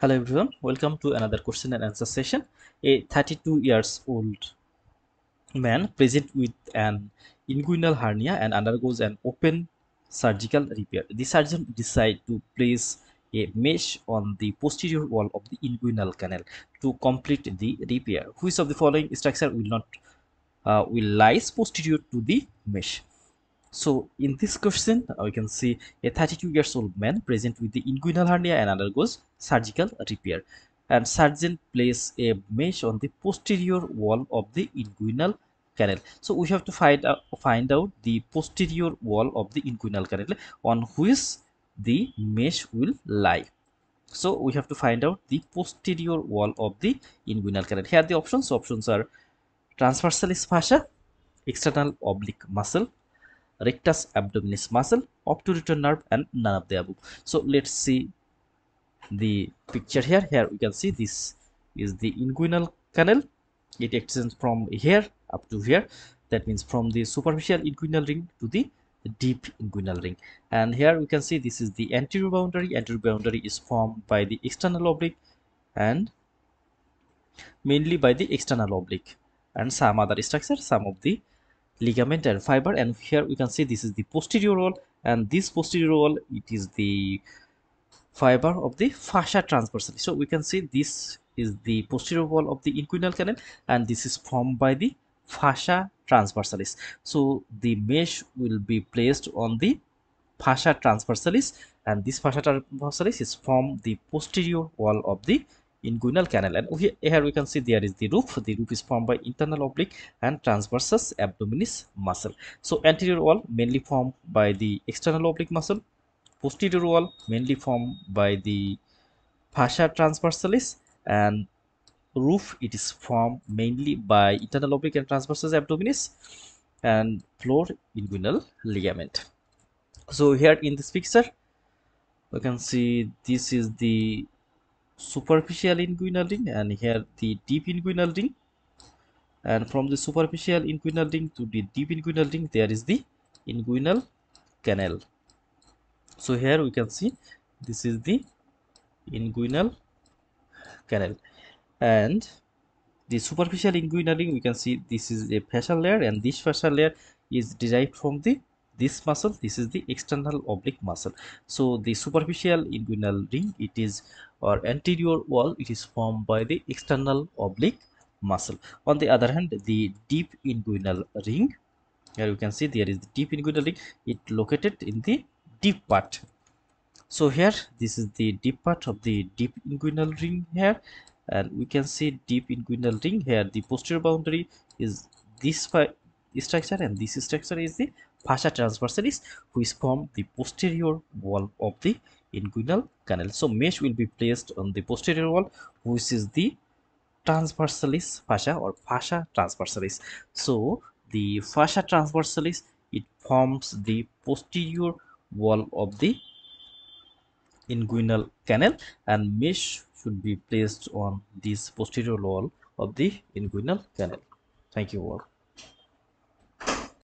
Hello everyone, welcome to another question and answer session. A 32 years old man present with an inguinal hernia and undergoes an open surgical repair. The surgeon decides to place a mesh on the posterior wall of the inguinal canal to complete the repair. Which of the following structure will lie posterior to the mesh? So in this question, we can see a 32 years old man present with the inguinal hernia and undergoes surgical repair, and surgeon place a mesh on the posterior wall of the inguinal canal. So we have to find out the posterior wall of the inguinal canal on which the mesh will lie. So we have to find out the posterior wall of the inguinal canal. Here the options are transversalis fascia, external oblique muscle, rectus abdominis muscle, obturator nerve, and none of the above. So let's see the picture here. Here we can see this is the inguinal canal. It extends from here up to here. That means from the superficial inguinal ring to the deep inguinal ring. And here we can see this is the anterior boundary. Anterior boundary is formed by the external oblique and mainly by the external oblique and some other structure, some of the ligament and fiber. And here we can see this is the posterior wall, and this posterior wall, it is the fiber of the fascia transversalis. So we can see this is the posterior wall of the inguinal canal, and this is formed by the fascia transversalis. So the mesh will be placed on the fascia transversalis, and this fascia transversalis is formed the posterior wall of the inguinal canal. And here we can see there is the roof. The roof is formed by internal oblique and transversus abdominis muscle. So anterior wall mainly formed by the external oblique muscle, posterior wall mainly formed by the fascia transversalis, and roof, it is formed mainly by internal oblique and transversus abdominis, and floor inguinal ligament. So here in this picture we can see this is the superficial inguinal ring, and here the deep inguinal ring, and from the superficial inguinal ring to the deep inguinal ring there is the inguinal canal. So here we can see this is the inguinal canal, and the superficial inguinal ring, we can see this is a fascial layer, and this fascial layer is derived from this muscle. This is the external oblique muscle. So the superficial inguinal ring, it is or anterior wall, it is formed by the external oblique muscle. On the other hand, the deep inguinal ring, here you can see there is the deep inguinal ring, it located in the deep part. So here this is the deep part of the deep inguinal ring here, and we can see deep inguinal ring. Here the posterior boundary is this structure, and this structure is the fascia transversalis, which form the posterior wall of the inguinal canal. So mesh will be placed on the posterior wall, which is the transversalis fascia or fascia transversalis. So the fascia transversalis, it forms the posterior wall of the inguinal canal, and mesh should be placed on this posterior wall of the inguinal canal. Thank you all.